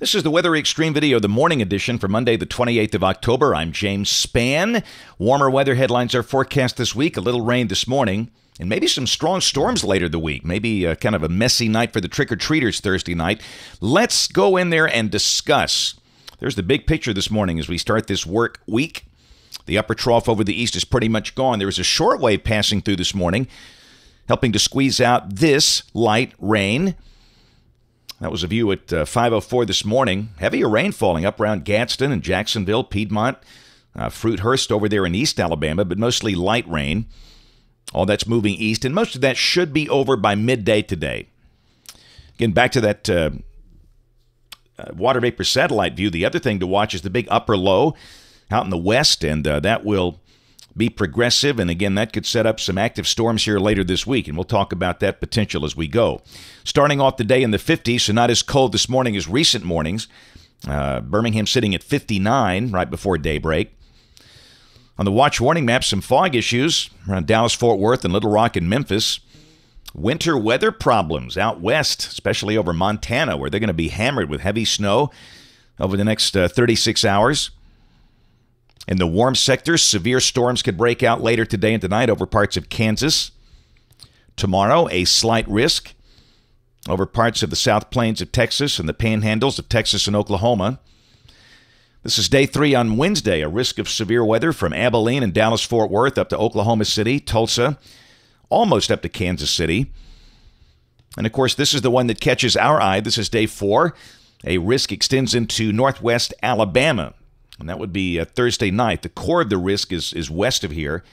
This is the Weather Extreme video, the morning edition for Monday, the 28th of October. I'm James Spann. Warmer weather headlines are forecast this week. A little rain this morning and maybe some strong storms later the week. Maybe kind of a messy night for the trick-or-treaters Thursday night. Let's go in there and discuss. There's the big picture this morning as we start this work week. The upper trough over the east is pretty much gone. There was a short wave passing through this morning, helping to squeeze out this light rain. That was a view at 5:04 this morning. Heavier rain falling up around Gadsden and Jacksonville, Piedmont, Fruithurst over there in East Alabama, but mostly light rain. All that's moving east, and most of that should be over by midday today. Again, back to that water vapor satellite view. The other thing to watch is the big upper low out in the west, and that will be progressive, and again, that could set up some active storms here later this week, and we'll talk about that potential as we go. Starting off the day in the 50s, so not as cold this morning as recent mornings. Birmingham sitting at 59 right before daybreak. On the watch warning map, some fog issues around Dallas, Fort Worth, and Little Rock and Memphis. Winter weather problems out west, especially over Montana, where they're going to be hammered with heavy snow over the next 36 hours. In the warm sectors, severe storms could break out later today and tonight over parts of Kansas. Tomorrow, a slight risk over parts of the South Plains of Texas and the panhandles of Texas and Oklahoma. This is day 3 on Wednesday, a risk of severe weather from Abilene and Dallas-Fort Worth up to Oklahoma City, Tulsa, almost up to Kansas City. And, of course, this is the one that catches our eye. This is day 4. A risk extends into northwest Alabama. And that would be Thursday night. The core of the risk is west of here.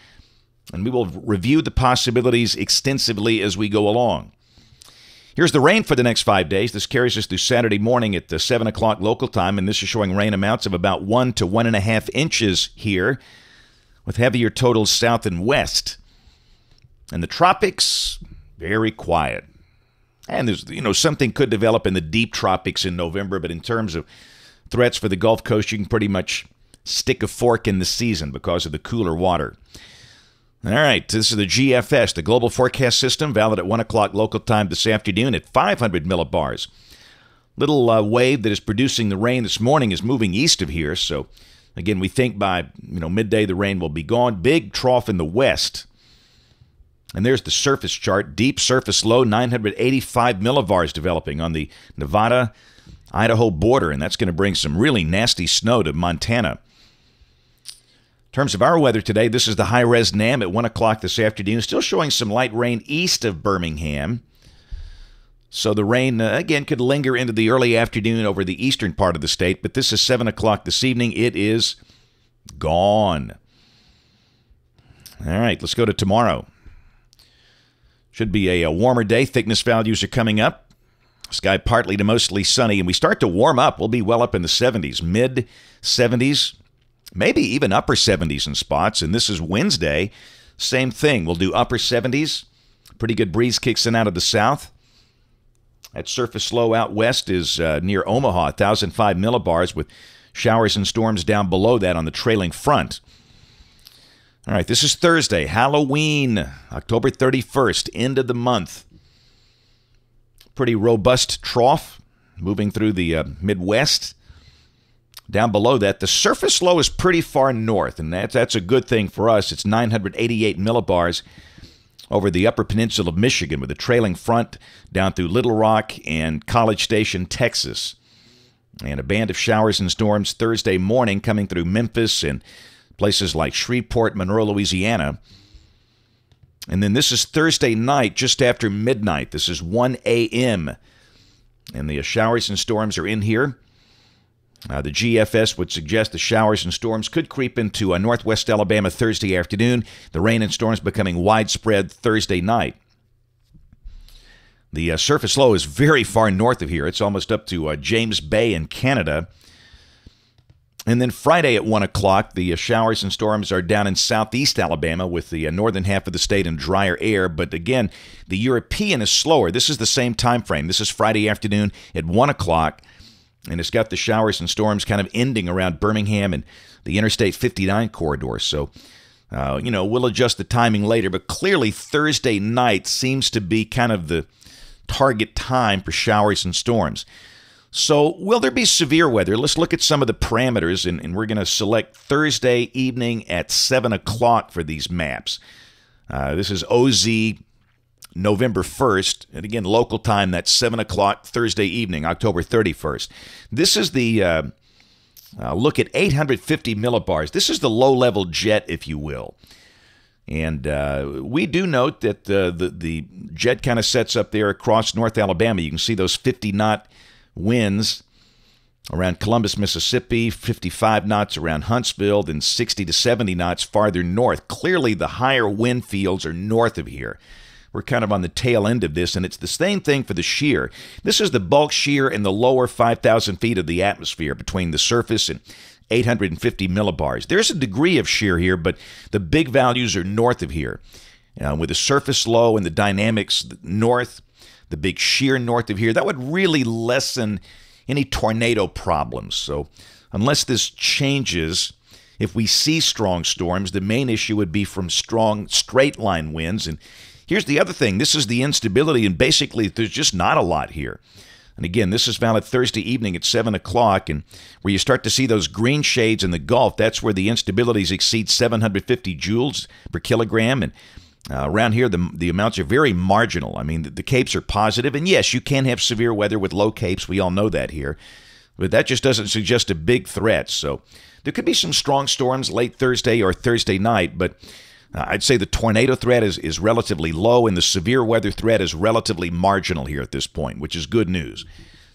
And we will review the possibilities extensively as we go along. Here's the rain for the next 5 days. This carries us through Saturday morning at 7 o'clock local time. And this is showing rain amounts of about 1 to 1.5 inches here, with heavier totals south and west. And the tropics, very quiet. And there's, you know, something could develop in the deep tropics in November, but in terms of threats for the Gulf Coast, you can pretty much stick a fork in the season because of the cooler water. All right, this is the GFS, the Global Forecast System, valid at 1 o'clock local time this afternoon at 500 millibars. Little wave that is producing the rain this morning is moving east of here, so again, we think by midday the rain will be gone. Big trough in the west. And there's the surface chart, deep surface low, 985 millibars developing on the Nevada Idaho border, and that's going to bring some really nasty snow to Montana. In terms of our weather today, this is the high-res NAM at 1 o'clock this afternoon, still showing some light rain east of Birmingham. So the rain, again, could linger into the early afternoon over the eastern part of the state, but this is 7 o'clock this evening. It is gone. All right, let's go to tomorrow. Should be a warmer day. Thickness values are coming up. Sky partly to mostly sunny, and we start to warm up. We'll be well up in the 70s, mid-70s, maybe even upper 70s in spots, and this is Wednesday. Same thing. We'll do upper 70s. Pretty good breeze kicks in out of the south. That surface low out west is near Omaha, 1,005 millibars, with showers and storms down below that on the trailing front. All right, this is Thursday, Halloween, October 31st, end of the month. Pretty robust trough moving through the Midwest. Down below that, the surface low is pretty far north, and that's a good thing for us. It's 988 millibars over the Upper Peninsula of Michigan with a trailing front down through Little Rock and College Station, Texas. And a band of showers and storms Thursday morning coming through Memphis and places like Shreveport, Monroe, Louisiana. And then this is Thursday night, just after midnight. This is 1 a.m. And the showers and storms are in here. The GFS would suggest the showers and storms could creep into northwest Alabama Thursday afternoon. The rain and storms becoming widespread Thursday night. The surface low is very far north of here. It's almost up to James Bay in Canada. And then Friday at 1 o'clock, the showers and storms are down in southeast Alabama with the northern half of the state in drier air. But again, the European is slower. This is the same time frame. This is Friday afternoon at 1 o'clock, and it's got the showers and storms kind of ending around Birmingham and the Interstate 59 corridor. So, we'll adjust the timing later. But clearly Thursday night seems to be kind of the target time for showers and storms. So will there be severe weather? Let's look at some of the parameters, and we're going to select Thursday evening at 7 o'clock for these maps. This is OZ November 1st, and again, local time, that's 7 o'clock Thursday evening, October 31st. This is the look at 850 millibars. This is the low-level jet, if you will. And we do note that the jet kind of sets up there across North Alabama. You can see those 50-knot winds around Columbus, Mississippi, 55 knots around Huntsville, then 60 to 70 knots farther north. Clearly, the higher wind fields are north of here. We're kind of on the tail end of this, and it's the same thing for the shear. This is the bulk shear in the lower 5,000 feet of the atmosphere between the surface and 850 millibars. There's a degree of shear here, but the big values are north of here. With the surface low and the dynamics north, the big shear north of here, that would really lessen any tornado problems. So unless this changes, if we see strong storms, the main issue would be from strong straight-line winds. And here's the other thing. This is the instability, and basically there's just not a lot here. And again, this is valid Thursday evening at 7 o'clock, and where you start to see those green shades in the Gulf, that's where the instabilities exceed 750 joules per kilogram. And around here, the amounts are very marginal. I mean, the capes are positive. And yes, you can have severe weather with low capes. We all know that here. But that just doesn't suggest a big threat. So there could be some strong storms late Thursday or Thursday night. But I'd say the tornado threat is relatively low, and the severe weather threat is relatively marginal here at this point, which is good news.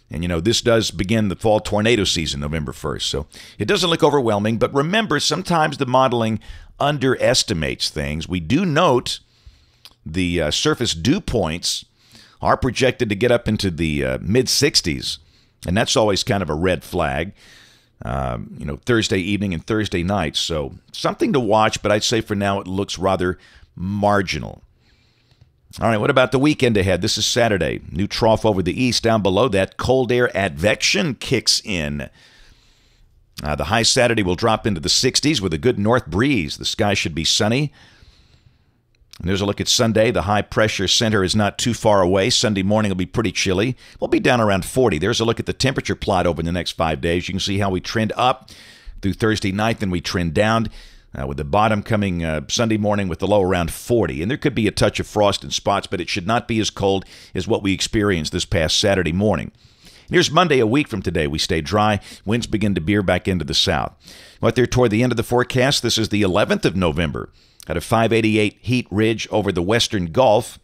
And, you know, this does begin the fall tornado season, November 1st. So it doesn't look overwhelming. But remember, sometimes the modeling underestimates things. We do note the surface dew points are projected to get up into the mid-60s. And that's always kind of a red flag, you know, Thursday evening and Thursday night. So something to watch, but I'd say for now it looks rather marginal. All right, what about the weekend ahead? This is Saturday. New trough over the east. Down below that, cold air advection kicks in. The high Saturday will drop into the 60s with a good north breeze. The sky should be sunny. And there's a look at Sunday. The high pressure center is not too far away. Sunday morning will be pretty chilly. We'll be down around 40. There's a look at the temperature plot over the next 5 days. You can see how we trend up through Thursday night, then we trend down, with the bottom coming Sunday morning with the low around 40. And there could be a touch of frost in spots, but it should not be as cold as what we experienced this past Saturday morning. Here's Monday, a week from today. We stay dry. Winds begin to veer back into the south. Right there toward the end of the forecast, this is the 11th of November. At a 588 heat ridge over the western Gulf.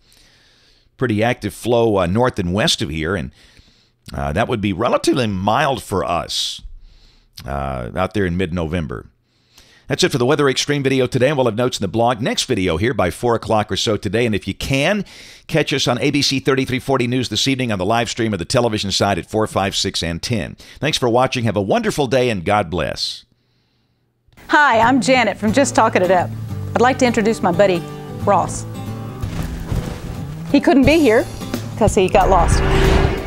Pretty active flow north and west of here, and that would be relatively mild for us out there in mid-November. That's it for the Weather Extreme video today, and we'll have notes in the blog. Next video here by 4 o'clock or so today, and if you can, catch us on ABC 33/40 News this evening on the live stream of the television side at 4, 5, 6, and 10. Thanks for watching. Have a wonderful day, and God bless. Hi, I'm Janet from Just Talking It Up. I'd like to introduce my buddy, Ross. He couldn't be here because he got lost.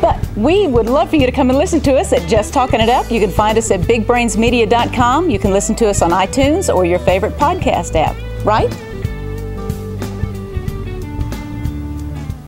But we would love for you to come and listen to us at Just Talking It Up. You can find us at BigBrainsMedia.com. You can listen to us on iTunes or your favorite podcast app, right?